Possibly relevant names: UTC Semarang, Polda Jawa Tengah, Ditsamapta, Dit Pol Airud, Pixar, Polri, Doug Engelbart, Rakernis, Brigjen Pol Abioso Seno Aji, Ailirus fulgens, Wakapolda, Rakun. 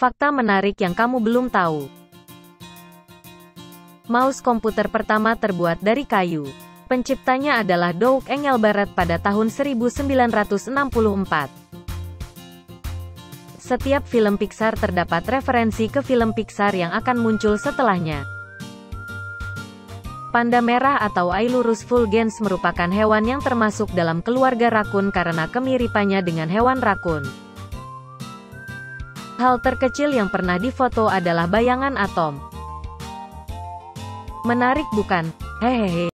Fakta menarik yang kamu belum tahu. Mouse komputer pertama terbuat dari kayu. Penciptanya adalah Doug Engelbart pada tahun 1964. Setiap film Pixar terdapat referensi ke film Pixar yang akan muncul setelahnya. Panda merah atau Ailirus fulgens merupakan hewan yang termasuk dalam keluarga rakun karena kemiripannya dengan hewan rakun. Hal terkecil yang pernah difoto adalah bayangan atom. Menarik bukan? Hehehe.